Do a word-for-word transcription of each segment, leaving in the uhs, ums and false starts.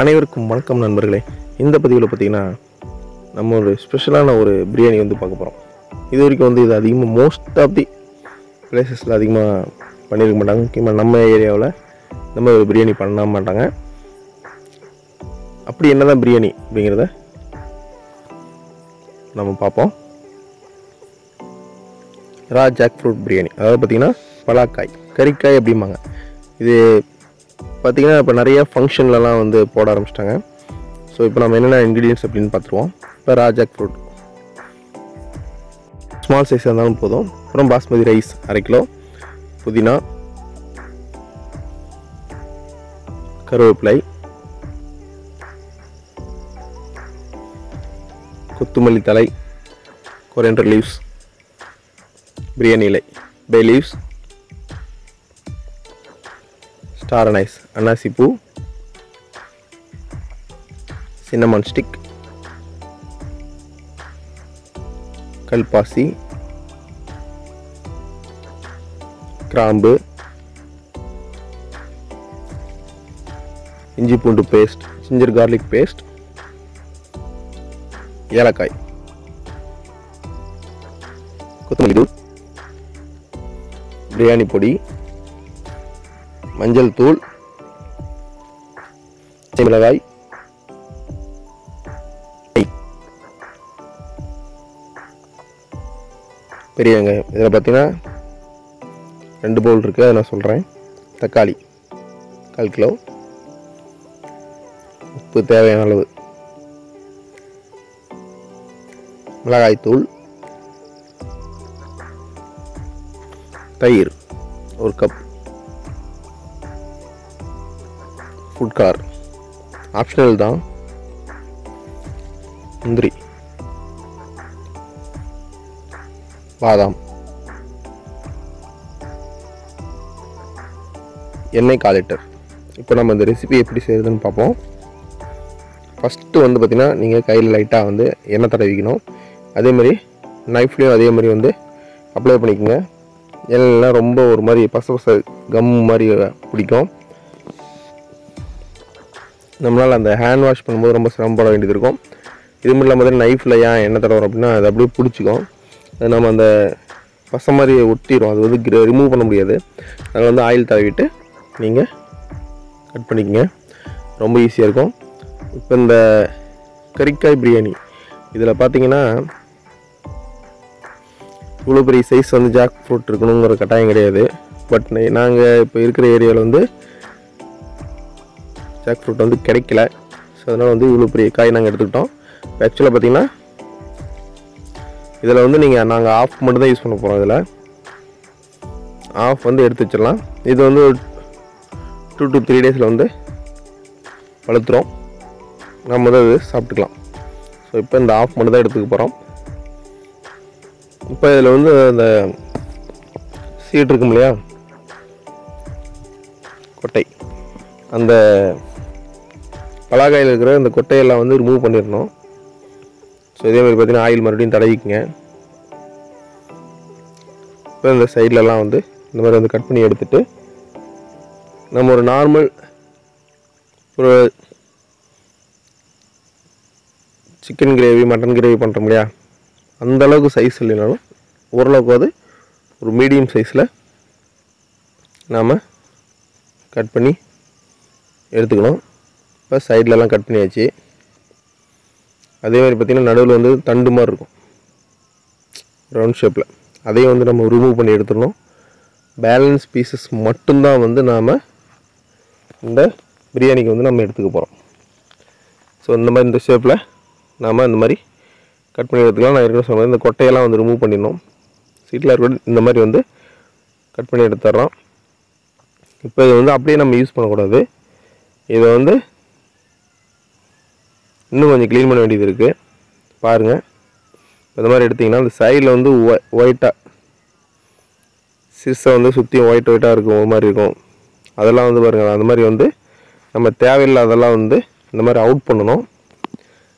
அனைவருக்கும் வணக்கம் நண்பர்களே. இந்த பதிவில் பார்த்தீங்கன்னா நம்ம ஒரு ஸ்பெஷலான ஒரு பிரியாணி வந்து பார்க்க போகிறோம். இது வரைக்கும் வந்து இது அதிகமாக மோஸ்ட் ஆஃப் தி பிளேசஸில் அதிகமாக பண்ணியிருக்க மாட்டாங்க. முக்கியமாக நம்ம ஏரியாவில் நம்ம ஒரு பிரியாணி பண்ண மாட்டாங்க. அப்படி என்ன தான் பிரியாணி அப்படிங்கிறத நம்ம பார்ப்போம். ரா ஜாக் ஃப்ரூட் பிரியாணி, அதாவது பார்த்திங்கன்னா பலாக்காய், கறிக்காய் அப்படிம்பாங்க. இது பார்த்திங்கன்னா இப்போ நிறையா ஃபங்க்ஷன்லலாம் வந்து போட ஆரம்பிச்சிட்டாங்க. ஸோ இப்போ நம்ம என்னென்ன இன்க்ரீடியன்ஸ் அப்படின்னு பார்த்துருவோம். இப்போ ரா ஜாக் ஃப்ரூட் ஸ்மால் சைஸாக இருந்தாலும் போதும். அப்புறம் பாஸ்மதி ரைஸ் அரை கிலோ, புதினா, கருவேப்பிலை, கொத்துமல்லி தலை, கொரியண்டர் லீவ்ஸ், பிரியாணி இலை, பே லீவ்ஸ், ஸ்டார் அனைஸ், அன்னாசி பூ, சின்னமான் ஸ்டிக், கல்பாசி, கிராம்பு, இஞ்சி பூண்டு பேஸ்ட், ஜிஞ்சர் கார்லிக் பேஸ்ட், ஏலக்காய், கொத்தமல்லி தூள், பிரியாணி பொடி, மஞ்சள் தூள், மிளகாய், பெரிய வெங்காயம். இதில் பார்த்தீங்கன்னா ரெண்டு பவுல் இருக்குது, அதை நான் சொல்கிறேன். தக்காளி கால் கிலோ, உப்பு தேவையான அளவு, மிளகாய் தூள், தயிர் ஒரு கப், ஃபுட் கலர் ஆப்ஷனல் தான், முந்திரி, பாதாம், எண்ணெய் கால் லிட்டர். இப்போ நம்ம இந்த ரெசிபி எப்படி செய்கிறதுன்னு பார்ப்போம். ஃபஸ்ட்டு வந்து பார்த்திங்கன்னா நீங்கள் கையில் லைட்டாக வந்து எண்ணெய் தடவிக்கணும். அதேமாதிரி நைஃப்லேயும் அதே மாதிரி வந்து அப்ளை பண்ணிக்கோங்க. எண்ணெய்லாம் ரொம்ப ஒரு மாதிரி பச பச கம் மாதிரி பிடிக்கும். நம்மளால் அந்த ஹேண்ட் வாஷ் பண்ணும்போது ரொம்ப சிரமப்பட வேண்டியது இருக்கும். இது மட்டும் இல்லாமல் தான் நைஃப்பில் ஏன் எண்ணெய் தடவுறோம் அப்படின்னா அது அப்படியே பிடிச்சிக்கும். அது நம்ம அந்த பசை மாதிரி ஒட்டிடும், அது வந்து கிர ரிமூவ் பண்ண முடியாது. அதில் வந்து ஆயில் தடவிட்டு நீங்கள் கட் பண்ணிக்கோங்க, ரொம்ப ஈஸியாக இருக்கும். இப்போ இந்த கறிக்காய் பிரியாணி இதில் பார்த்தீங்கன்னா இவ்வளோ பெரிய சைஸ் வந்து ஜாக் ஃப்ரூட் இருக்கணுங்கிற கட்டாயம் கிடையாது. பட் நாங்கள் இப்போ இருக்கிற ஏரியாவில் வந்து ஜாக் ஃப்ரூட் வந்து கிடைக்கல. ஸோ அதனால் வந்து இவ்வளோ பெரிய காய் நாங்கள் எடுத்துக்கிட்டோம். ஆக்சுவலாக பார்த்திங்கன்னா இதில் வந்து நீங்கள் நாங்கள் ஆஃப் மட்டும் தான் யூஸ் பண்ண போகிறோம். இதில் ஆஃப் வந்து எடுத்து வச்சிடலாம். இது வந்து டூ டு த்ரீ டேஸில் வந்து வளர்த்துறோம், நம்ம தான் இது சாப்பிட்டுக்கலாம். ஸோ இப்போ இந்த ஆஃப் மட்டும் தான் எடுத்துக்க போகிறோம். இப்போ இதில் வந்து அந்த சீட் இருக்கும் இல்லையா, கொட்டை, அந்த பலாக்காயில் இருக்கிற அந்த கொட்டையெல்லாம் வந்து ரிமூவ் பண்ணிடணும். ஸோ இதேமாதிரி பார்த்தீங்கன்னா ஆயில் மறுபடியும் தடவிக்குங்க. இப்போ இந்த சைட்லலாம் வந்து இந்த மாதிரி வந்து கட் பண்ணி எடுத்துகிட்டு நம்ம ஒரு நார்மல் ஒரு சிக்கன் கிரேவி, மட்டன் கிரேவி பண்ணுறோம் இல்லையா, அந்தளவுக்கு சைஸ் இல்லைனாலும் ஓரளவுக்கு அது ஒரு மீடியம் சைஸில் நாம் கட் பண்ணி எடுத்துக்கணும். இப்போ சைட்லலாம் கட் பண்ணியாச்சு. அதேமாதிரி பார்த்திங்கன்னா நடுவில் வந்து தண்டு மாதிரி இருக்கும் ரவுண்ட் ஷேப்பில், அதையும் வந்து நம்ம ரிமூவ் பண்ணி எடுத்துடணும். பேலன்ஸ் பீசஸ் மட்டும்தான் வந்து நாம் இந்த பிரியாணிக்கு வந்து நம்ம எடுத்துக்க போகிறோம். ஸோ இந்த மாதிரி இந்த ஷேப்பில் நாம் இந்த மாதிரி கட் பண்ணி எடுத்துக்கலாம். நான் இருக்கிற சொன்ன மாதிரி இந்த கொட்டையெல்லாம் வந்து ரிமூவ் பண்ணிடணும். சீட்டில் இருக்கிற இந்த மாதிரி வந்து கட் பண்ணி எடுத்துடுறோம். இப்போ இது வந்து அப்படியே நம்ம யூஸ் பண்ணக்கூடாது, இதை வந்து இன்னும் கொஞ்சம் க்ளீன் பண்ண வேண்டியது இருக்குது. பாருங்கள், இந்த மாதிரி எடுத்திங்கன்னா அந்த சைடில் வந்து ஒ ஒயிட்டாக சிறுசை வந்து சுற்றியும் ஒயிட் ஒயிட்டாக இருக்கும், ஒரு மாதிரி இருக்கும். அதெல்லாம் வந்து பாருங்கள், அந்த மாதிரி வந்து நம்ம தேவையில்லாதெல்லாம் வந்து இந்த மாதிரி அவுட் பண்ணணும்.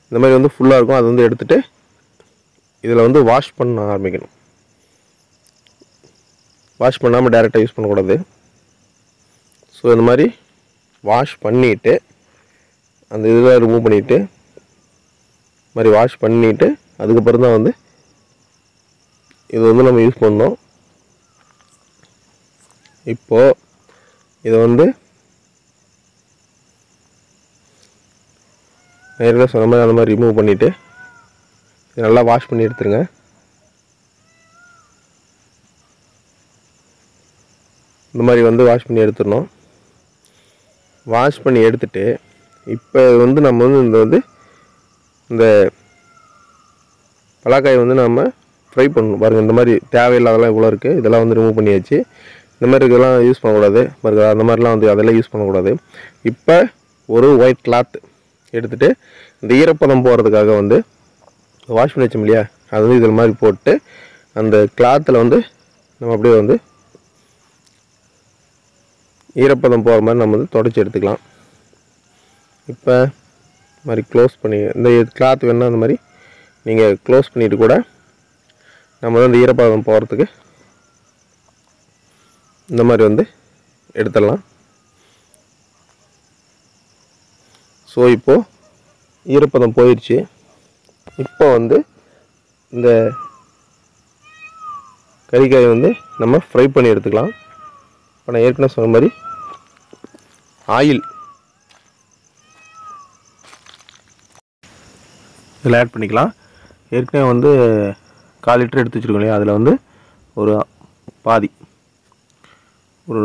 இந்த மாதிரி வந்து ஃபுல்லாக இருக்கும், அது வந்து எடுத்துகிட்டு இதில் வந்து வாஷ் பண்ண ஆரம்பிக்கணும். வாஷ் பண்ணாமல் டேரெக்டாக யூஸ் பண்ணக்கூடாது. ஸோ இந்த மாதிரி வாஷ் பண்ணிவிட்டு அந்த இதெல்லாம் ரிமூவ் பண்ணிவிட்டு மாதிரி வாஷ் பண்ணிவிட்டு அதுக்கப்புறம் தான் வந்து இது வந்து நம்ம யூஸ் பண்ணோம். இப்போது இதை வந்து நேரில் சொன்ன மாதிரி அந்த மாதிரி ரிமூவ் பண்ணிவிட்டு நல்லா வாஷ் பண்ணி எடுத்துருங்க. இந்த மாதிரி வந்து வாஷ் பண்ணி எடுத்துடணும். வாஷ் பண்ணி எடுத்துட்டு இப்போ வந்து நம்ம வந்து இந்த வந்து இந்த பலாக்காய் வந்து நம்ம ஃப்ரை பண்ணணும். பாருங்கள் இந்த மாதிரி தேவையில்லாதெல்லாம் இவ்வளோ இருக்குது, இதெல்லாம் வந்து ரிமூவ் பண்ணியாச்சு. இந்த மாதிரி இதெல்லாம் யூஸ் பண்ணக்கூடாது பாருங்கள், அந்த மாதிரிலாம் வந்து அதெல்லாம் யூஸ் பண்ணக்கூடாது. இப்போ ஒரு ஒயிட் கிளாத் எடுத்துகிட்டு இந்த ஈரப்பதம் போகிறதுக்காக வந்து வாஷ் பண்ணி வச்சோம் இல்லையா, அது வந்து இதில் மாதிரி போட்டு அந்த கிளாத்தில் வந்து நம்ம அப்படியே வந்து ஈரப்பதம் போகிற மாதிரி நம்ம வந்து தொடச்சி எடுத்துக்கலாம். இப்போ இந்த மாதிரி க்ளோஸ் பண்ணி இந்த கிளாத் வேணால் அந்த மாதிரி நீங்கள் க்ளோஸ் பண்ணிவிட்டு கூட நம்ம வந்து இந்த ஈரப்பதம் போகிறதுக்கு இந்த மாதிரி வந்து எடுத்துடலாம். ஸோ இப்போது ஈரப்பதம் போயிடுச்சு. இப்போ வந்து இந்த கறிக்காயை வந்து நம்ம ஃப்ரை பண்ணி எடுத்துக்கலாம். இப்போ நான் ஏற்கனவே சொன்ன மாதிரி ஆயில் இதில் ஆட் பண்ணிக்கலாம். ஏற்கனவே வந்து கால் லிட்டர் எடுத்து வச்சுருக்கோம் இல்லையா, அதில் வந்து ஒரு பாதி ஒரு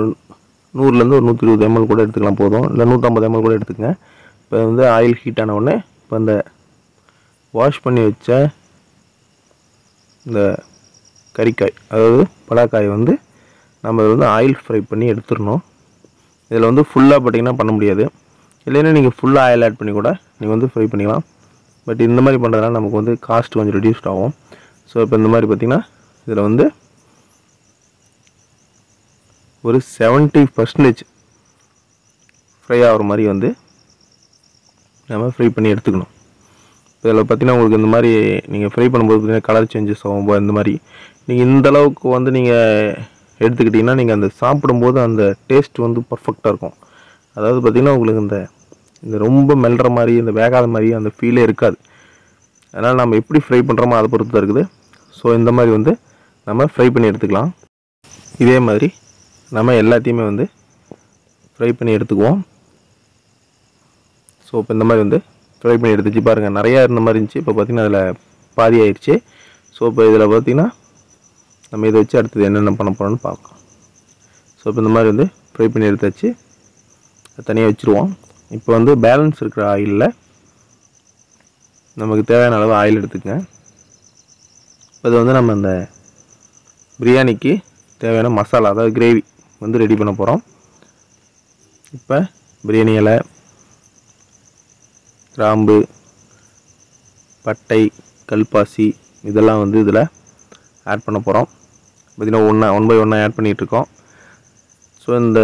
நூறுலேருந்து ஒரு நூற்றி இருபது எம்எல் கூட எடுத்துக்கலாம், போதும். இல்லை நூற்றம்பது எம்எல் கூட எடுத்துக்கங்க. இப்போ வந்து ஆயில் ஹீட் ஆன உடனே இப்போ இந்த வாஷ் பண்ணி வச்ச இந்த கறிக்காய் அதாவது பலாக்காய் வந்து நம்ம இதில் வந்து ஆயில் ஃப்ரை பண்ணி எடுத்துடணும். இதில் வந்து ஃபுல்லாக பார்த்திங்கன்னா பண்ண முடியாது, இல்லைன்னா நீங்கள் ஃபுல்லாக ஆயில் ஆட் பண்ணி கூட நீங்கள் வந்து ஃப்ரை பண்ணிக்கலாம். பட் இந்த மாதிரி பண்ணுறதுனால நமக்கு வந்து காஸ்ட் கொஞ்சம் ரெடியூஸ்ட் ஆகும். ஸோ இப்போ இந்த மாதிரி பார்த்திங்கன்னா இதில் வந்து ஒரு செவன்ட்டி பர்சன்டேஜ் ஃப்ரை ஆகிற மாதிரி வந்து நம்ம ஃப்ரை பண்ணி எடுத்துக்கணும். இதில் பார்த்திங்கன்னா உங்களுக்கு இந்த மாதிரி நீங்கள் ஃப்ரை பண்ணும்போது பார்த்திங்கன்னா கலர் சேஞ்சஸ் ஆகும். இந்த மாதிரி நீங்கள் இந்தளவுக்கு வந்து நீங்கள் எடுத்துக்கிட்டிங்கன்னா நீங்கள் அந்த சாப்பிடும்போது அந்த டேஸ்ட் வந்து பர்ஃபெக்டாக இருக்கும். அதாவது பார்த்திங்கன்னா உங்களுக்கு இந்த இந்த ரொம்ப மெல்கிற மாதிரி இந்த வேகாத மாதிரி அந்த ஃபீலே இருக்காது. அதனால் நம்ம எப்படி ஃப்ரை பண்ணுறோமோ அதை பொறுத்து தான் இருக்குது. ஸோ இந்த மாதிரி வந்து நம்ம ஃப்ரை பண்ணி எடுத்துக்கலாம். இதே மாதிரி நம்ம எல்லாத்தையுமே வந்து ஃப்ரை பண்ணி எடுத்துக்குவோம். ஸோ இப்போ இந்த மாதிரி வந்து ஃப்ரை பண்ணி எடுத்துச்சு. பாருங்கள் நிறையா இருந்த மாதிரி இருந்துச்சு, இப்போ பார்த்திங்கன்னா அதில் பாதி ஆயிடுச்சு. ஸோ இப்போ இதில் பார்த்திங்கன்னா நம்ம இதை வச்சு அடுத்தது என்னென்ன பண்ண போகிறோம்னு பார்க்கலாம். ஸோ இப்போ இந்த மாதிரி வந்து ஃப்ரை பண்ணி எடுத்தாச்சு, தனியாக வச்சுருவோம். இப்போ வந்து பேலன்ஸ் இருக்கிற ஆயிலில் நமக்கு தேவையான அளவு ஆயில் எடுத்துக்கங்க. இப்போ இது வந்து நம்ம அந்த பிரியாணிக்கு தேவையான மசாலா அதாவது கிரேவி வந்து ரெடி பண்ண போகிறோம். இப்போ பிரியாணி இலை, கிராம்பு, பட்டை, கல்பாசி இதெல்லாம் வந்து இதில் ஆட் பண்ண போகிறோம். பார்த்திங்கன்னா ஒன்றா ஒன் பை ஒன்றா ஆட் பண்ணிகிட்ருக்கோம். ஸோ இந்த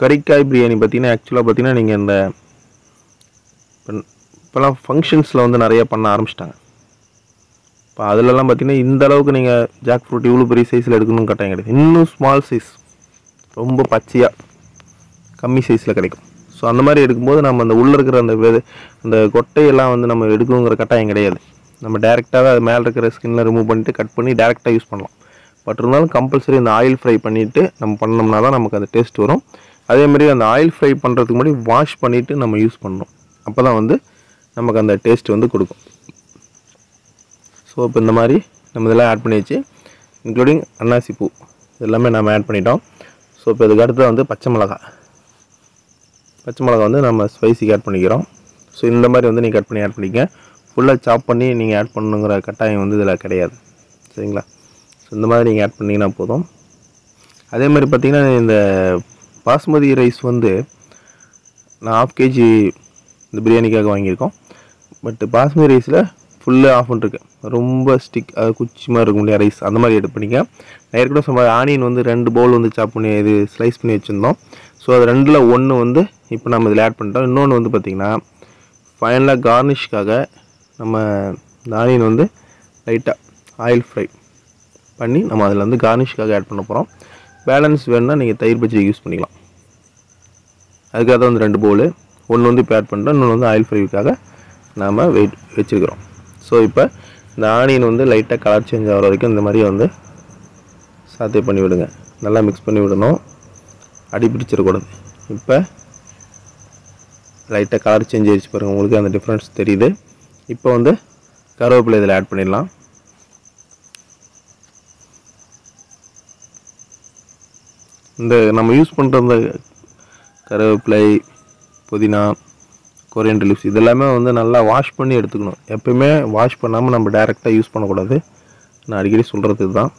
கறிக்காய் பிரியாணி பார்த்திங்கன்னா ஆக்சுவலாக பார்த்திங்கன்னா நீங்கள் இந்த இப்போலாம் ஃபங்க்ஷன்ஸில் வந்து நிறையா பண்ண ஆரம்பிச்சிட்டாங்க. இப்போ அதிலலாம் பார்த்திங்கன்னா இந்தளவுக்கு நீங்கள் ஜாக் ஃப்ரூட் இவ்வளோ பெரிய சைஸில் எடுக்கணும்னு கட்டாயம் கிடையாது, இன்னும் ஸ்மால் சைஸ் ரொம்ப பச்சையாக கம்மி சைஸில் கிடைக்கும். ஸோ அந்த மாதிரி எடுக்கும்போது நம்ம அந்த உள்ளே இருக்கிற அந்த அந்த கொட்டையெல்லாம் வந்து நம்ம எடுக்கணுங்கிற கட்டாயம் கிடையாது. நம்ம டேரெக்டாகவே அது மேலே இருக்கிற ஸ்கின்னை ரிமூவ் பண்ணிவிட்டு கட் பண்ணி டேரெக்டாக யூஸ் பண்ணலாம். பட் இருந்தாலும் கம்பல்சரி இந்த ஆயில் ஃப்ரை பண்ணிவிட்டு நம்ம பண்ணோம்னா தான் நமக்கு அந்த டேஸ்ட் வரும். அதேமாதிரி அந்த ஆயில் ஃப்ரை பண்ணுறதுக்கு முன்னாடி வாஷ் பண்ணிவிட்டு நம்ம யூஸ் பண்ணணும், அப்போ தான் வந்து நமக்கு அந்த டேஸ்ட் வந்து கொடுக்கும். ஸோ இப்போ இந்த மாதிரி நம்ம இதெல்லாம் ஆட் பண்ணியாச்சு, இன்க்ளூடிங் அன்னாசி பூ இதெல்லாமே நம்ம ஆட் பண்ணிட்டோம். ஸோ இப்போ இதுக்கு அடுத்து வந்து பச்சை மிளகா பச்சை மிளகா வந்து நம்ம ஸ்பைசிக்கு ஆட் பண்ணிக்கிறோம். ஸோ இந்த மாதிரி வந்து நீங்கள் கட் பண்ணி ஆட் பண்ணிக்க, ஃபுல்லாக சாப் பண்ணி நீங்கள் ஆட் பண்ணுங்கிற கட்டாயம் வந்து இதில் கிடையாது, சரிங்களா? ஸோ இந்த மாதிரி நீங்கள் ஆட் பண்ணிங்கன்னா போதும். அதே மாதிரி பார்த்திங்கன்னா இந்த பாஸ்மதி ரைஸ் வந்து நான் ஆஃப் கேஜி இந்த பிரியாணிக்காக வாங்கியிருக்கோம். பட் பாஸ்மதி ரைஸில் ஃபுல்லாக ஆஃப் பண்ணிருக்கேன், ரொம்ப ஸ்டிக் அது குச்சி மாதிரி இருக்க முடியாது ரைஸ், அந்த மாதிரி எடுத்து பண்ணிக்க. நான் ஏற்கனவே சொன்ன மாதிரி ஆனியன் வந்து ரெண்டு பவுல் வந்து சாப் பண்ணி இது ஸ்லைஸ் பண்ணி வச்சுருந்தோம். ஸோ அது ரெண்டில் ஒன்று வந்து இப்போ நம்ம இதில் ஆட் பண்ணிட்டோம். இன்னொன்று வந்து பார்த்திங்கன்னா ஃபைனலாக கார்னிஷ்காக நம்ம இந்த ஆனியன் வந்து லைட்டாக ஆயில் ஃப்ரை பண்ணி நம்ம அதில் வந்து கார்னிஷ்காக ஆட் பண்ண போகிறோம். பேலன்ஸ் வேணுன்னா நீங்கள் தயிர் பச்சடி யூஸ் பண்ணிக்கலாம். அதுக்காக தான் வந்து ரெண்டு பவுலு, ஒன்று வந்து இப்போ ஆட் பண்ணுறோம், இன்னொன்று வந்து ஆயில் ஃப்ரைக்காக நாம் வெயிட் வச்சுருக்கிறோம். ஸோ இப்போ இந்த ஆனியன் வந்து லைட்டாக கலர் சேஞ்ச் ஆகிற வரைக்கும் இந்த மாதிரி வந்து சாத்தே பண்ணி விடுங்க. நல்லா மிக்ஸ் பண்ணி விடணும், அடி பிடிச்சிடக்கூடாது. இப்போ லைட்டாக கலர் சேஞ்ச் ஆகிடுச்சு பாருங்கள், உங்களுக்கு அந்த டிஃப்ரென்ஸ் தெரியுது. இப்போ வந்து கருவேப்பிலை இதில் ஆட் பண்ணிடலாம். இந்த நம்ம யூஸ் பண்ணுற இந்த கருவேப்பிலை, புதினா, கொரியண்டர் லீவ்ஸ் இதெல்லாமே வந்து நல்லா வாஷ் பண்ணி எடுத்துக்கணும். எப்போயுமே வாஷ் பண்ணாமல் நம்ம டைரெக்டாக யூஸ் பண்ணக்கூடாது, நான் அடிக்கடி சொல்கிறதுக்கு தான்.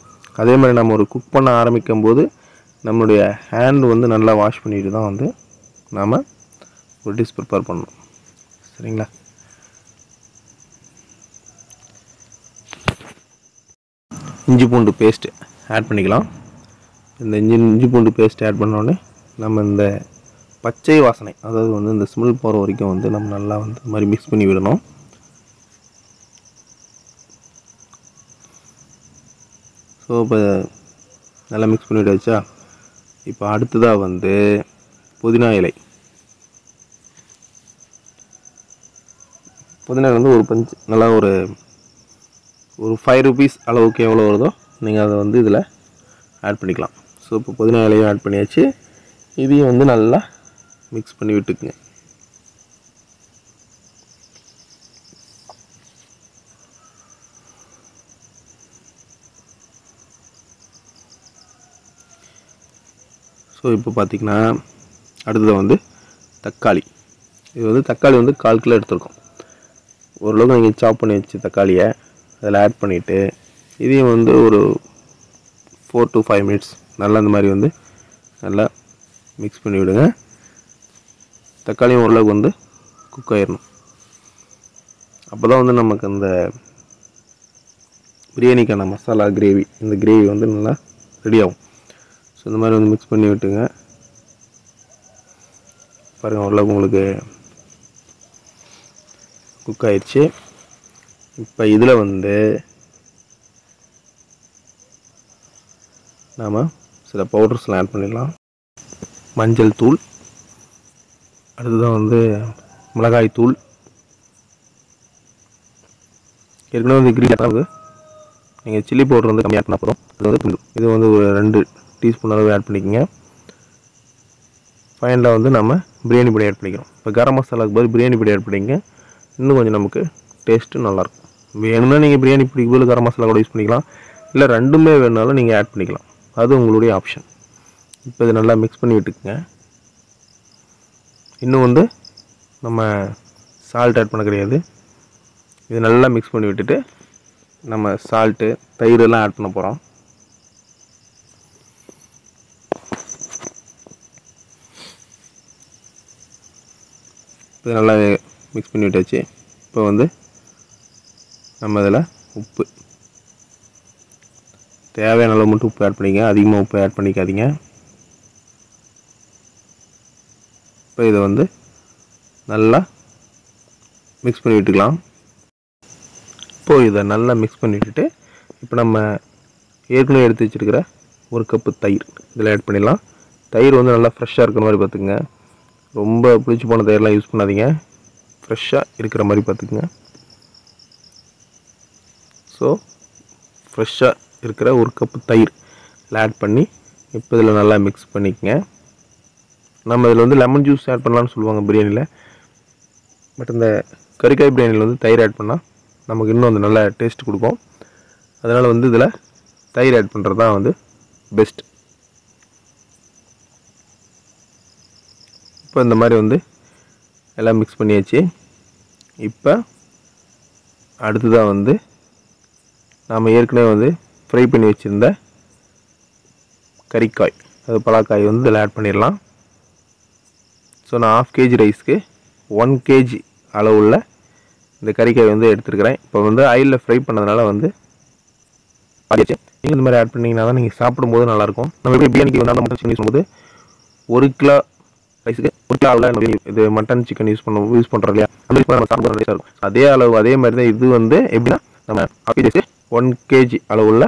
அதே மாதிரி நம்ம ஒரு குக் பண்ண ஆரம்பிக்கும் போது நம்மளுடைய ஹேண்ட் வந்து நல்லா வாஷ் பண்ணிட்டு தான் வந்து நாம் ஒரு டிஷ் ப்ரிப்பேர் பண்ணணும். சரிங்களா? இஞ்சி பூண்டு பேஸ்ட்டு ஆட் பண்ணிக்கலாம். இந்த இஞ்சி இஞ்சி பூண்டு பேஸ்ட்டு ஆட் பண்ணோடனே நம்ம இந்த பச்சை வாசனை, அதாவது வந்து இந்த ஸ்மெல் போகிற வரைக்கும் வந்து நம்ம நல்லா வந்து இந்த மாதிரி மிக்ஸ் பண்ணி விடணும். ஸோ இப்போ நல்லா மிக்ஸ் பண்ணிவிட்டு வச்சா, இப்போ அடுத்ததாக வந்து புதினா இலை, புதினா வந்து ஒரு பஞ்சு நல்லா ஒரு ஒரு ஃபைவ் ருபீஸ் அளவுக்கு எவ்வளோ வருதோ நீங்கள் அதை வந்து இதில் ஆட் பண்ணிக்கலாம். ஸோ இப்போ புதினா இலையும் ஆட் பண்ணியாச்சு. இதையும் வந்து நல்லா மிக்ஸ் பண்ணி விட்டுக்குங்க. ஸோ இப்போ பார்த்திங்கன்னா அடுத்தது வந்து தக்காளி. இது வந்து தக்காளி வந்து கால் கிலோ எடுத்துருக்கோம். ஓரளவுக்கு நீங்கள் சாப் பண்ணி வச்சு தக்காளியை அதில் ஆட் பண்ணிவிட்டு இதையும் வந்து ஒரு ஃபோர் டு ஃபைவ் மினிட்ஸ் நல்லா இந்த மாதிரி வந்து நல்லா மிக்ஸ் பண்ணி விடுங்க. தக்காளியும் ஓரளவுக்கு வந்து குக் ஆகிடணும். அப்போ தான் வந்து நமக்கு இந்த பிரியாணிக்கான மசாலா கிரேவி, இந்த கிரேவி வந்து நல்லா ரெடி ஆகும். ஸோ இந்த மாதிரி வந்து மிக்ஸ் பண்ணி விட்டுங்க. பாருங்கள், ஓரளவுக்கு உங்களுக்கு குக் ஆகிடுச்சு. இப்போ இதில் வந்து நாம் சில பவுடர்ஸ்லாம் ஆட் பண்ணிடலாம். மஞ்சள் தூள், அடுத்ததான் வந்து மிளகாய் தூள், ஏற்கனவே வந்து கிரீன் நீங்கள் சில்லி பவுடர் வந்து கம்மியாக ஆட் பண்ண போகிறோம். அது வந்து இது வந்து ஒரு ரெண்டு டீஸ்பூன் அளவு ஆட் பண்ணிக்கோங்க. ஃபைனலாக வந்து நம்ம பிரியாணி பொடி ஆட் பண்ணிக்கிறோம். இப்போ கரம் மசாலாவுக்கு பதில் பிரியாணி பொடி ஆட் பண்ணிக்கங்க, இன்னும் கொஞ்சம் நமக்கு டேஸ்ட்டு நல்லாயிருக்கும். வேணும்னா நீங்கள் பிரியாணி பொடிக்கு பதில் கரம் மசாலா கூட யூஸ் பண்ணிக்கலாம், இல்லை ரெண்டுமே வேணுனாலும் நீங்கள் ஆட் பண்ணிக்கலாம், அது உங்களுடைய ஆப்ஷன். இப்போ இது நல்லா மிக்ஸ் பண்ணி விட்டுக்குங்க. இன்னும் வந்து நம்ம சால்ட் ஆட் பண்ண கிடையாது. இது நல்லா மிக்ஸ் பண்ணி விட்டுட்டு நம்ம சால்ட்டு, தயிரெல்லாம் ஆட் பண்ண போகிறோம். இது நல்லா மிக்ஸ் பண்ணி விட்டாச்சு. இப்போ வந்து நம்ம இதில் உப்பு, தேவையான அளவு மட்டும் உப்பு ஆட் பண்ணிக்க, அதிகமாக உப்பு ஆட் பண்ணிக்காதீங்க. இப்போ இதை வந்து நல்லா மிக்ஸ் பண்ணி விட்டுக்கலாம். இப்போது இதை நல்லா மிக்ஸ் பண்ணி விட்டுட்டு இப்போ நம்ம ஏற்கனவே எடுத்து வச்சுருக்கிற ஒரு கப்பு தயிர் இதில் ஆட் பண்ணிடலாம். தயிர் வந்து நல்லா ஃப்ரெஷ்ஷாக இருக்கிற மாதிரி பார்த்துக்குங்க. ரொம்ப புளிச்சு போன தயிரெலாம் யூஸ் பண்ணாதீங்க, ஃப்ரெஷ்ஷாக இருக்கிற மாதிரி பார்த்துக்குங்க. ஸோ ஃப்ரெஷ்ஷாக இருக்கிற ஒரு கப்பு தயிர் இதில் ஆட் பண்ணி இப்போ இதில் நல்லா மிக்ஸ் பண்ணிக்கங்க. நம்ம இதில் வந்து லெமன் ஜூஸ் ஆட் பண்ணலான்னு சொல்லுவாங்க பிரியாணியில், பட் இந்த கறிக்காய் பிரியாணியில் வந்து தயிர் ஆட் பண்ணால் நமக்கு இன்னும் வந்து நல்ல டேஸ்ட் கொடுக்கும். அதனால் வந்து இதில் தயிர் ஆட் பண்ணுறது தான் வந்து பெஸ்ட். இப்போ இந்த மாதிரி வந்து எல்லாம் மிக்ஸ் பண்ணியாச்சு. இப்போ அடுத்ததாக வந்து நாம் ஏற்கனவே வந்து ஃப்ரை பண்ணி வச்சுருந்த கறிக்காய், அது பலாக்காய் வந்து இதில் ஆட் பண்ணிடலாம். ஸோ நான் ஹாஃப் கேஜி ரைஸ்க்கு ஒன் கேஜி அளவுள்ள இந்த கறிக்காய் வந்து எடுத்துருக்கிறேன். இப்போ வந்து ஆயிலில் ஃப்ரை பண்ணதுனால வந்து ஆகிடுச்சு. நீங்கள் இந்த மாதிரி ஆட் பண்ணிங்கன்னா தான் நீங்கள் சாப்பிடும்போது நல்லாயிருக்கும். நம்ம எப்படி பிரியாணிக்கு வந்து மட்டன் சிக்கன் யூஸ் பண்ணும்போது ஒரு கிலோ ரைஸுக்கு ஒரு கிலோ அளவில் இது மட்டன் சிக்கன் யூஸ் பண்ண யூஸ் பண்ணுறோம் இல்லையா, அந்த நம்ம சாப்பிட்ற ரைஸாக இருக்கும். அதே அளவு அதே மாதிரி தான் இது வந்து எப்படின்னா நம்ம ஹாஃப் கேஜி ஒன் கேஜி அளவுள்ள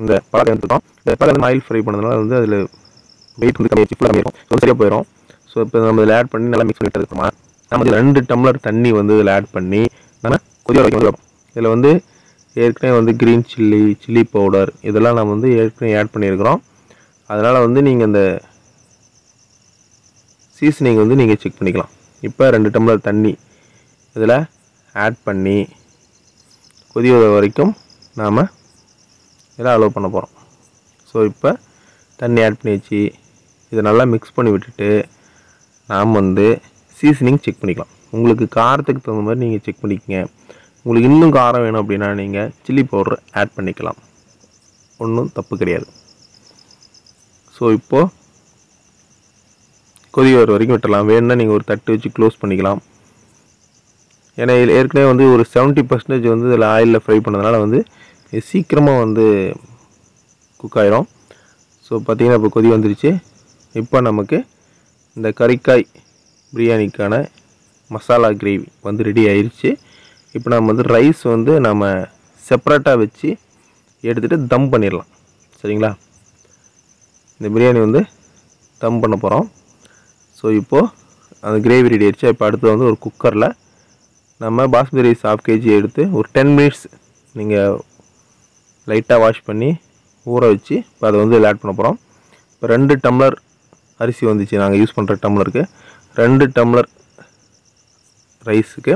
இந்த பழத்தை எடுத்துட்டோம். இந்த பழத்தை வந்து ஆயில் ஃப்ரை பண்ணதுனால வந்து அதில் வெயிட் வந்து கம்மியாக சிப்பில் கம்மியாகும். ஸோ சரியாக போயிடும். ஸோ இப்போ நம்ம இதில் ஆட் பண்ணி நல்லா மிக்ஸ் பண்ணிட்டு இருக்கோமா, நம்ம இதில் ரெண்டு டம்ளர் தண்ணி வந்து இதில் ஆட் பண்ணி நம்ம கொதிக்க வைக்கணும். இதில் வந்து ஏற்கனவே வந்து க்ரீன் சில்லி சில்லி பவுடர் இதெல்லாம் நம்ம வந்து ஏற்கனவே ஆட் பண்ணியிருக்கிறோம். அதனால் வந்து நீங்கள் இந்த சீசனிங் வந்து நீங்கள் செக் பண்ணிக்கலாம். இப்போ ரெண்டு டம்ளர் தண்ணி இதில் ஆட் பண்ணி கொதி வர வரைக்கும் நாம் இதில் அலோவ் பண்ண போகிறோம். ஸோ இப்போ தண்ணி ஆட் பண்ணி வச்சு இதை நல்லா மிக்ஸ் பண்ணி விட்டுட்டு நாம் வந்து சீசனிங் செக் பண்ணிக்கலாம். உங்களுக்கு காரத்துக்கு தகுந்த மாதிரி நீங்கள் செக் பண்ணிக்கோங்க. உங்களுக்கு இன்னும் காரம் வேணும் அப்படின்னா நீங்கள் சில்லி பவுடர் ஆட் பண்ணிக்கலாம், ஒன்றும் தப்பு கிடையாது. ஸோ இப்போது கொதி வர வரைக்கும் விட்டுடலாம். வேணுன்னா நீங்கள் ஒரு தட்டு வச்சு க்ளோஸ் பண்ணிக்கலாம். ஏன்னா ஏற்கனவே வந்து ஒரு செவன்ட்டி பர்சன்டேஜ் வந்து இதில் ஆயிலில் ஃப்ரை பண்ணதுனால வந்து சீக்கிரமாக வந்து குக் ஆகிடும். ஸோ பார்த்திங்கன்னா இப்போ கொதி வந்துருச்சு. இப்போ நமக்கு இந்த கறிக்காய் பிரியாணிக்கான மசாலா கிரேவி வந்து ரெடி ஆயிடுச்சு. இப்போ நம்ம வந்து ரைஸ் வந்து நம்ம செப்பரேட்டாக வச்சு எடுத்துகிட்டு தம் பண்ணிடலாம். சரிங்களா, இந்த பிரியாணி வந்து தம் பண்ண போகிறோம். ஸோ இப்போது அந்த கிரேவி ரெடி ஆயிடுச்சு. இப்போ அடுத்து வந்து ஒரு குக்கரில் நம்ம பாஸ்மதி ரைஸ் ஹாஃப் கேஜி எடுத்து ஒரு டென் மினிட்ஸ் நீங்கள் லைட்டாக வாஷ் பண்ணி ஊற வச்சு இப்போ அதை வந்து இதில் ஆட் பண்ண போகிறோம். இப்போ ரெண்டு டம்ளர் அரிசி வந்துச்சு. நாங்கள் யூஸ் பண்ணுற டம்ளருக்கு ரெண்டு டம்ளர் ரைஸுக்கு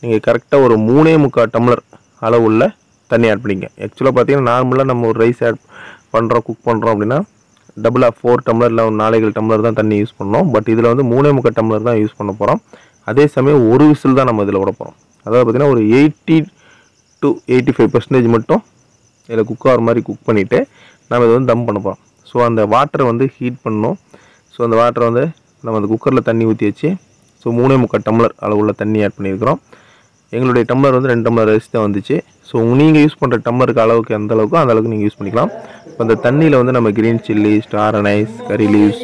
நீங்கள் கரெக்டாக ஒரு மூணே முக்கால் டம்ளர் அளவுள்ள தண்ணி ஆட் பண்ணிங்க. ஆக்சுவலாக பார்த்தீங்கன்னா நார்மலாக நம்ம ஒரு ரைஸ் ஆட் பண்ணுறோம் குக் பண்ணுறோம் அப்படின்னா டபுளாக ஃபோர் டம்ளரில் ஒரு நாளைக்கு டம்ளர் தான் தண்ணி யூஸ் பண்ணோம். பட் இதில் வந்து மூணே முக்கால் டம்ளர் தான் யூஸ் பண்ண போகிறோம். அதே சமயம் ஒரு விசில் தான் நம்ம இதில் விட போகிறோம். அதாவது பார்த்திங்கன்னா ஒரு eighty to eighty five percentage மட்டும் இதில் குக் ஆகிற மாதிரி குக் பண்ணிவிட்டு நம்ம இதை வந்து தம் பண்ண போகிறோம். ஸோ அந்த வாட்டரை வந்து ஹீட் பண்ணணும். ஸோ அந்த வாட்டரை வந்து நம்ம அந்த குக்கரில் தண்ணி ஊற்றி வச்சு ஸோ மூணே முக்கால் டம்ளர் அளவுள்ள தண்ணி ஆட் பண்ணியிருக்கிறோம். எங்களுடைய டம்ளர் வந்து ரெண்டு டம்ளர் அரிசி தான் வந்துச்சு. ஸோ நீங்கள் யூஸ் பண்ணுற டம்ளருக்கு அளவுக்கு எந்த அளவுக்கோ அந்த அளவுக்கு நீங்கள் யூஸ் பண்ணிக்கலாம். இப்போ அந்த தண்ணியில் வந்து நம்ம green chilli, star anise, curry leaves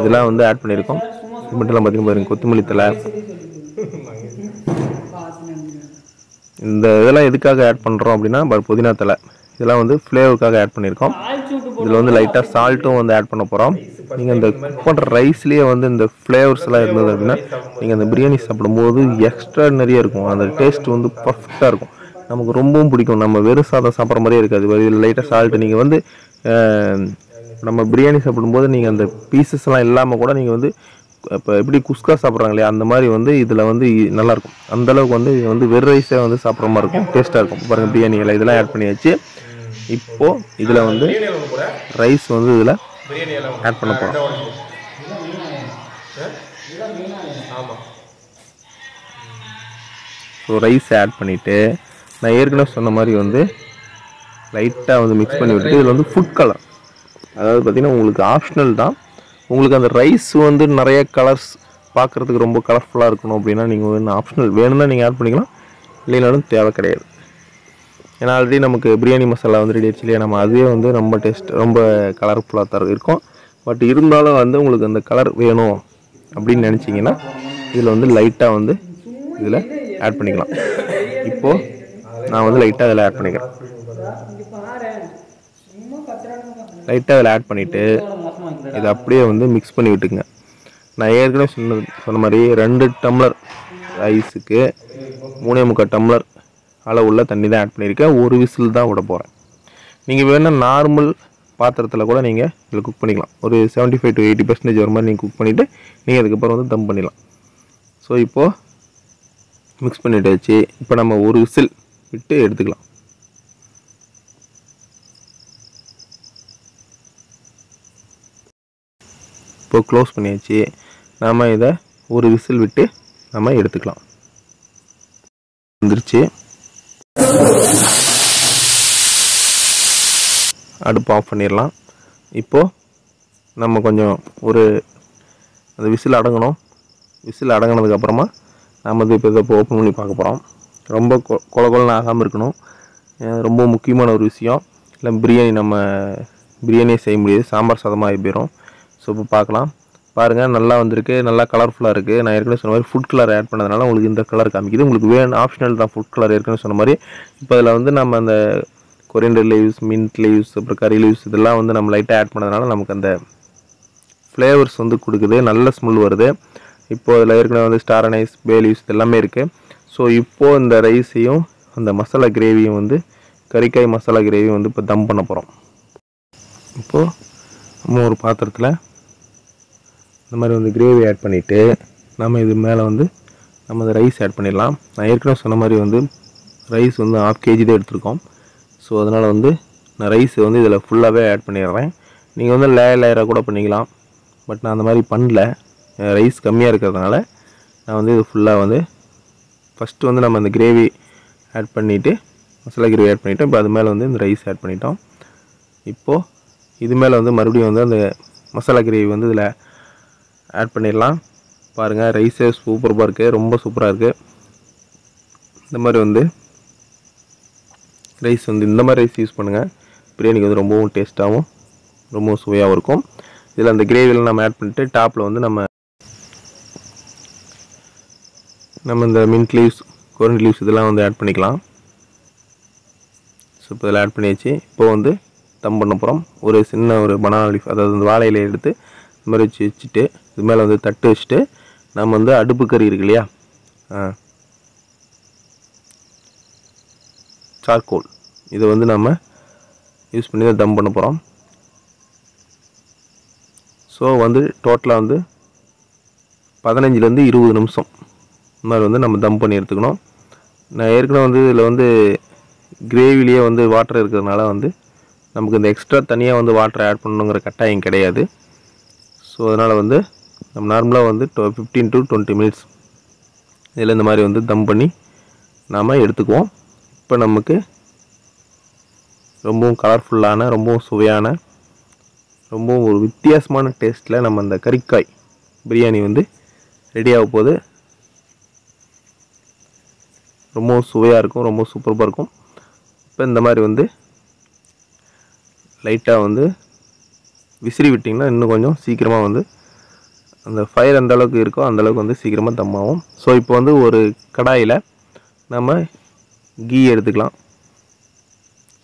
இதெல்லாம் வந்து ஆட் பண்ணியிருக்கோம். இது மட்டும்லாம் பார்த்திங்கன்னா பாருங்கள் கொத்தமல்லி தலை. இந்த இதெல்லாம் எதுக்காக ஆட் பண்ணுறோம் அப்படின்னா புதினா தலை இதெல்லாம் வந்து ஃப்ளேவருக்காக ஆட் பண்ணியிருக்கோம். இதில் வந்து லைட்டாக சால்ட்டும் வந்து ஆட் பண்ண போகிறோம். நீங்கள் இந்த குக் பண்ணுற ரைஸ்லேயே வந்து இந்த ஃப்ளேவர்ஸ்லாம் இருந்தது அப்படின்னா நீங்கள் அந்த பிரியாணி சாப்பிடும்போது எக்ஸ்ட்ரா நிறைய இருக்கும். அந்த டேஸ்ட் வந்து பர்ஃபெக்டாக இருக்கும். நமக்கு ரொம்பவும் பிடிக்கும். நம்ம வெறும் சாதம் சாப்பிட்ற மாதிரியே இருக்காது. இதில் லைட்டாக சால்ட்டு நீங்கள் வந்து நம்ம பிரியாணி சாப்பிடும்போது நீங்கள் அந்த பீசஸ்லாம் இல்லாமல் கூட நீங்கள் வந்து இப்போ எப்படி குஸ்கா சாப்பிட்றாங்களே அந்த மாதிரி வந்து இதில் வந்து நல்லாயிருக்கும். அந்தளவுக்கு வந்து இது வந்து வெறு ரைஸாக வந்து சாப்பிட்ற மாதிரி இருக்கும், டேஸ்ட்டாக இருக்கும். பாருங்கள் பிரியாணி இலை இதெல்லாம் ஆட் பண்ணி வச்சு இப்போது இதில் வந்து ரைஸ் வந்து இதில் ஆட் பண்ண போகிறோம். ஸோ ரைஸ் ஆட் பண்ணிவிட்டு நான் ஏற்கனவே சொன்ன மாதிரி வந்து லைட்டாக வந்து மிக்ஸ் பண்ணி விட்டுட்டு இதில் வந்து ஃபுட் கலர், அதாவது பார்த்திங்கன்னா உங்களுக்கு ஆப்ஷனல் தான். உங்களுக்கு அந்த ரைஸ் வந்து நிறைய கலர்ஸ் பார்க்குறதுக்கு ரொம்ப கலர்ஃபுல்லாக இருக்கணும் அப்படின்னா நீங்கள் வேணும், ஆப்ஷனல் வேணும்னா நீங்கள் ஆட் பண்ணிக்கலாம், இல்லைனாலும் தேவை கிடையாது. ஏன்னா ஆல்ரெடி நமக்கு பிரியாணி மசாலா வந்து ரெடி ஆச்சு இல்லையா, நம்ம அதே வந்து ரொம்ப டேஸ்ட் ரொம்ப கலர்ஃபுல்லாக தான் இருக்கும். பட் இருந்தாலும் வந்து உங்களுக்கு அந்த கலர் வேணும் அப்படின்னு நினச்சிங்கன்னா இதில் வந்து லைட்டாக வந்து இதில் ஆட் பண்ணிக்கலாம். இப்போது நான் வந்து லைட்டாக இதில் ஆட் பண்ணிக்கிறேன். லைட்டாக இதில் ஆட் பண்ணிவிட்டு இதை அப்படியே வந்து மிக்ஸ் பண்ணி விட்டுங்க. நான் ஏற்கனவே சொன்ன சொன்ன மாதிரி ரெண்டு டம்ளர் ரைஸுக்கு மூணே முக்கால் டம்ளர் அளவுள்ள தண்ணி தான் ஆட் பண்ணியிருக்கேன். ஒரு விசில் தான் விட போகிறேன். நீங்கள் வேணால் நார்மல் பாத்திரத்தில் கூட நீங்கள் இதில் குக் பண்ணிக்கலாம். ஒரு seventy five to eighty percentage வர மாதிரி நீங்கள் குக் பண்ணிவிட்டு நீங்கள் அதுக்கப்புறம் வந்து தம் பண்ணிடலாம். ஸோ இப்போது மிக்ஸ் பண்ணிட்டு வச்சு இப்போ நம்ம ஒரு விசில் விட்டு எடுத்துக்கலாம். இப்போ க்ளோஸ் பண்ணியாச்சு. நாம் இதை ஒரு விசில் விட்டு நம்ம எடுத்துக்கலாம். வந்துருச்சு. அடுப்பு ஆஃப் பண்ணிடலாம். இப்போது நம்ம கொஞ்சம் ஒரு அந்த விசில் அடங்கணும். விசில் அடங்கினதுக்கப்புறமா நம்ம இது இப்போ இதை இப்போ ஓப்பன் பண்ணி பார்க்க போகிறோம். ரொம்ப கொ கொலகொலன்னு ஆகாமல் இருக்கணும். ரொம்ப முக்கியமான ஒரு விஷயம். இல்லை பிரியாணி நம்ம பிரியாணியே செய்ய முடியாது, சாம்பார் சாதமாக ஆகி போயிடும். ஸோ இப்போ பார்க்கலாம். பாருங்கள் நல்லா வந்திருக்கு, நல்லா கலர்ஃபுல்லாக இருக்குது. நான் ஏற்கனவே சொன்ன மாதிரி ஃபுட் கலர் ஆட் பண்ணதுனால உங்களுக்கு இந்த கலர் காமிக்குது. உங்களுக்கு வேணும், ஆப்ஷனல் தான் ஃபுட் கலர். ஏற்கனவே சொன்ன மாதிரி இப்போ அதில் வந்து நம்ம அந்த coriander leaves, mint leaves, curry leaves இதெல்லாம் வந்து நம்ம லைட்டா ஆட் பண்ணதனால நமக்கு அந்த फ्लेवर्स வந்து கொடுக்குது நல்ல ஸ்மெல் வருது இப்போ அதுல ஏற்கனவே வந்து ஸ்டார் அனைஸ் பே லீவ்ஸ் எல்லாமே இருக்கு சோ இப்போ இந்த ரைஸையும் அந்த மசாலா கிரேவியும் வந்து கறிக்காய் மசாலா கிரேவி வந்து இப்ப தம் பண்ண போறோம் இப்போ நம்ம ஒரு பாத்திரத்துல இந்த மாதிரி வந்து கிரேவி ஆட் பண்ணிட்டு நாம இது மேல வந்து நம்ம ரைஸ் ஆட் பண்ணிரலாம் நான் ஏற்கனவே சொன்ன மாதிரி வந்து ரைஸ் வந்து half kg தான் எடுத்துக்கோம் சோ அதனால வந்து நான் ரைஸ் வந்து இதல ஃபுல்லாவே ஆட் பண்ணிறேன் நீங்க வந்து லேயர் லேயரா கூட பண்ணிக்கலாம் பட் நான் அந்த மாதிரி பண்ணல ரைஸ் கம்மியா இருக்கறதனால நான் வந்து இது ஃபுல்லா வந்து ஃபர்ஸ்ட் வந்து நம்ம அந்த கிரேவி ஆட் பண்ணிட்டு மசாலா கிரேவி ஆட் பண்ணிட்டோம் இப்போ அது மேல வந்து இந்த ரைஸ் ஆட் பண்ணிட்டோம் இப்போ இது மேல வந்து மறுபடியும் வந்து அந்த மசாலா கிரேவி வந்து இதல ஆட் பண்ணிரலாம் பாருங்க ரைஸ் சூப்பரா இருக்கு ரொம்ப சூப்பரா இருக்கு இந்த மாதிரி வந்து ரைஸ் வந்து இந்த மாதிரி ரைஸ் யூஸ் பண்ணுங்க பிரியாணிக்கு வந்து ரொம்பவும் டேஸ்டாவும் ரொம்ப சுவையாவும் இருக்கும் இதல அந்த கிரேவில நாம ஆட் பண்ணிட்டு டாப்ல வந்து நம்ம நம்ம இந்த mint leaves, coriander leaves இதெல்லாம் வந்து ஆட் பண்ணிக்கலாம் சோ இதல ஆட் பண்ணியாச்சு இப்போ வந்து தம் பண்ண போறோம் ஒரு சின்ன ஒரு banana leaf அதாவது அந்த வாழை இலையை எடுத்து இந்த மாதிரி வெச்சிட்டு இது மேல வந்து தட்டு வெச்சிட்டு நாம வந்து அடுப்பு கறி இருக்கு இல்லையா charcoal இது வந்து நாம யூஸ் பண்ணி தம் பண்ண போறோம் சோ வந்து டோட்டலா வந்து பதினைந்து ல இருந்து இருபது நிமிஷம் மாதிரி வந்து நம்ம தம் பண்ணி எடுத்துக்கணும் நான் ஏற்கனவே வந்து இதுல வந்து கிரேவிலியே வந்து வாட்டர் இருக்குறதனால வந்து நமக்கு இந்த எக்ஸ்ட்ரா தனியா வந்து வாட்டர் ஆட் பண்ணனும்ங்கற கட்டாயம் கிடையாது சோ அதனால வந்து நம்ம நார்மலா வந்து fifteen to twenty minutes இதல இந்த மாதிரி வந்து தம் பண்ணி நாம எடுத்துக்குவோம் இப்ப நமக்கு ரொம்பவும் கலர்ஃபுல்லான ரொம்பவும் சுவையான ரொம்பவும் ஒரு வித்தியாசமான டேஸ்ட்ல நம்ம அந்த கறிக்காய் பிரியாணி வந்து ரெடி ஆக போகுது ரொம்ப சுவையா இருக்கும் ரொம்ப சூப்பரா இருக்கும் இப்ப இந்த மாதிரி வந்து லைட்டா வந்து விசிறி விட்டீங்கன்னா இன்னும் கொஞ்சம் சீக்கிரமா வந்து அந்த ஃபயர் அந்த அளவுக்கு இருக்கோ அந்த அளவுக்கு வந்து சீக்கிரமா தம்மாவும் சோ இப்போ வந்து ஒரு கடாயில நாம घी எடுத்துக்கலாம்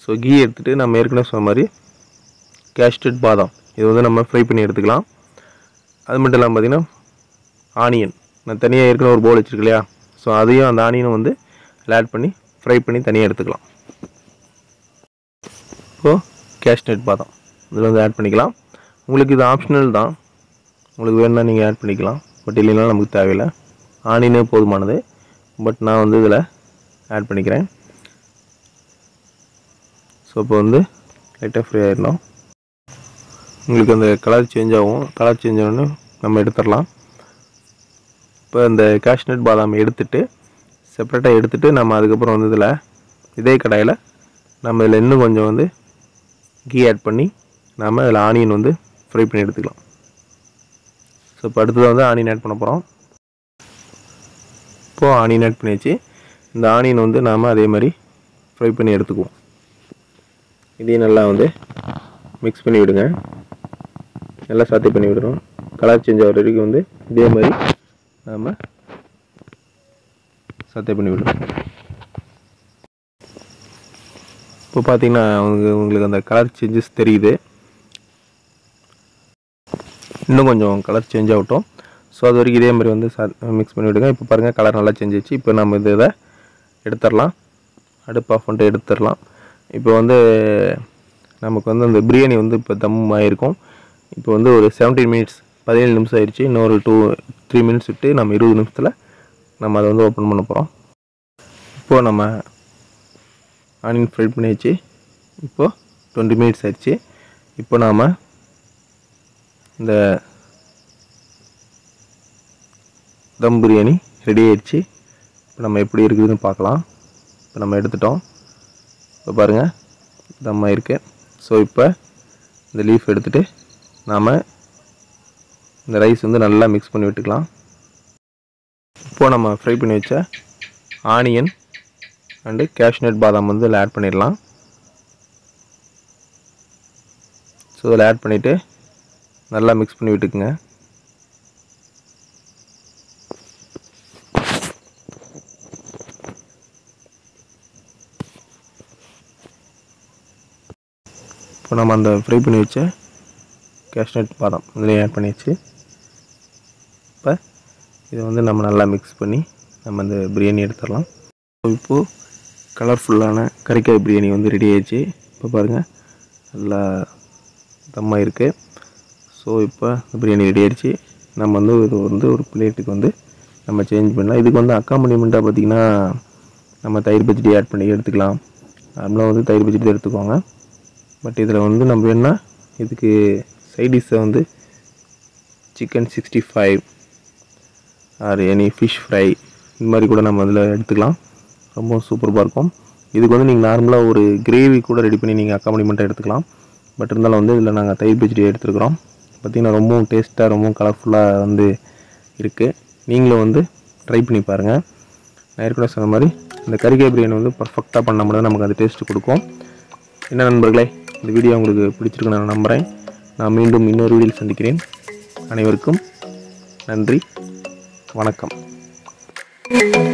சோ घी எடுத்துட்டு நம்ம ஏற்கனவே சொன்ன மாதிரி கேஸ்டட் பாதாம் இது வந்து நம்ம ஃப்ரை பண்ணி எடுத்துக்கலாம் அது மட்டும் இல்லாம பாத்தீனா ஆனியன் நான் தனியா ஏற்கனவே ஒரு bowl வச்சிருக்கேன் இல்லையா சோ அதையும் அந்த ஆனியனை வந்து ஆட் பண்ணி ஃப்ரை பண்ணி தனியா எடுத்துக்கலாம் இப்போ கேஸ்டட் பாதாம் இதுல வந்து ஆட் பண்ணிக்கலாம் உங்களுக்கு இது ஆப்ஷனல் தான் உங்களுக்கு வேணும்னா நீங்க ஆட் பண்ணிக்கலாம் பட் இல்லனா நமக்கு தேவையில்லை ஆனியனே போதுமானது பட் நான் வந்து இதல ஆட் பண்ணிக்கிறேன் சோ இப்போ வந்து லைட்டா ஃப்ரை ஆயிரணும் உங்களுக்கு அந்த கலர் சேஞ்ச் ஆகும் கலர் சேஞ்ச் ஆனது நம்ம எடுத்துறலாம் இப்போ அந்த கேஷ்நட் பாதாம் எடுத்துட்டு செப்பரேட்டா எடுத்துட்டு நம்ம அதுக்கு அப்புறம் வந்து இதல இதே கடாயில நம்ம இதல இன்னும் கொஞ்சம் வந்து கீ ஆட் பண்ணி நாம இதல ஆனியன் வந்து ஃப்ரை பண்ணி எடுத்துக்கலாம் சோ இப்போ அடுத்து வந்து ஆனியன் ஆட் பண்ண போறோம் இப்போ ஆனியன் ஆட் பண்ணியாச்சு இந்த ஆனியன் வந்து நாம அதே மாதிரி ஃப்ரை பண்ணி எடுத்துக்குவோம் இதையும் நல்லா வந்து mix பண்ணி விடுங்க நல்லா சாத்தி பண்ணி விடுறோம் கலர் சேஞ்ச் ஆகுற வரைக்கும் வந்து இதே மாதிரி நாம சாத்தி பண்ணி விடுறோம் இப்போ பாத்தீங்கன்னா உங்களுக்கு அந்த கலர் சேஞ்சஸ் தெரியுது இன்னும் கொஞ்சம் கலர் சேஞ்ச் ஆகட்டும் சோ அது வரைக்கும் இதே மாதிரி வந்து mix பண்ணி விடுங்க இப்போ பாருங்க கலர் நல்லா சேஞ்ச் ஆயிச்சு இப்போ நாம இத எடுத்துறலாம் அடுப்பு ஆஃப் பண்ணிட்டு எடுத்துறலாம் இப்போ வந்து நமக்கு வந்து அந்த பிரியாணி வந்து இப்ப தம் ஆயிருக்கும் இப்போ வந்து ஒரு seventeen minutes பதினேழு நிமிஷம் ஆயிருச்சு இன்னும் ஒரு two three minutes விட்டு நம்ம இருபது நிமிஷத்துல நம்ம அத வந்து ஓபன் பண்ண போறோம் இப்போ நம்ம ஆனியன் ஃப்ரை பண்ணியாச்சு இப்போ twenty minutes ஆயிருச்சு இப்போ நாம இந்த தம் பிரியாணி ரெடி ஆயிருச்சு இப்போ நம்ம எப்படி இருக்குதுன்னு பார்க்கலாம் இப்போ நம்ம எடுத்துட்டோம் இப்போ பாருங்க தம்மா இருக்கு சோ இப்போ இந்த லீஃப் எடுத்துட்டு நாம இந்த ரைஸ் வந்து நல்லா mix பண்ணி விட்டுக்கலாம் இப்போ நம்ம ஃப்ரை பண்ணி வச்ச ஆனியன் and கேஷ்நட் பாதாம் வந்து இதல ஆட் பண்ணிரலாம் சோ இதல ஆட் பண்ணிட்டு நல்லா mix பண்ணி விட்டுக்குங்க இப்போ நம்ம அந்த ஃப்ரை பண்ணி வச்ச கேஷ்நட் பாதாம் இதில் ஆட் பண்ணியாச்சு. இப்போ இதை வந்து நம்ம நல்லா மிக்ஸ் பண்ணி நம்ம அந்த பிரியாணி எடுத்துடலாம். இப்போது கலர்ஃபுல்லான கறிக்காய் பிரியாணி வந்து ரெடி ஆகிடுச்சு. இப்போ பாருங்கள் நல்லா தம்மாக இருக்குது. ஸோ இப்போ இந்த பிரியாணி ரெடி ஆகிடுச்சு. நம்ம வந்து இது வந்து ஒரு பிளேட்டுக்கு வந்து நம்ம சேஞ்ச் பண்ணலாம். இதுக்கு வந்து அக்காம்பனிமெண்ட்டாக பார்த்திங்கன்னா நம்ம தயிர் பச்சடி ஆட் பண்ணி எடுத்துக்கலாம். நார்மலாக வந்து தயிர் பச்சடி எடுத்துக்கோங்க. பட் இதில் வந்து நம்ம என்ன இதுக்கு சைடிஷை வந்து chicken sixty five or any fish fry இந்த மாதிரி கூட நம்ம அதில் எடுத்துக்கலாம். ரொம்ப சூப்பராக இருக்கும். இதுக்கு வந்து நீங்கள் நார்மலாக ஒரு கிரேவி கூட ரெடி பண்ணி நீங்கள் அக்காம்பனிமெண்ட்டாக எடுத்துக்கலாம். பட் இருந்தாலும் வந்து இதில் நாங்கள் தயிர் பச்சடி எடுத்துருக்குறோம். பார்த்திங்கன்னா ரொம்பவும் டேஸ்ட்டாக ரொம்பவும் கலர்ஃபுல்லாக வந்து இருக்குது. நீங்களும் வந்து ட்ரை பண்ணி பாருங்கள். நான் ஏற்கனவே சொன்ன மாதிரி இந்த கறிக்காய் பிரியாணி வந்து பர்ஃபெக்டாக பண்ண முடியாது, நமக்கு அது டேஸ்ட்டு கொடுக்கும். என்ன நண்பர்களே, இந்த வீடியோ உங்களுக்கு பிடிச்சிருக்குன்னு நான் நம்புகிறேன். நான் மீண்டும் இன்னொரு வீடியோவில் சந்திக்கிறேன். அனைவருக்கும் நன்றி, வணக்கம்.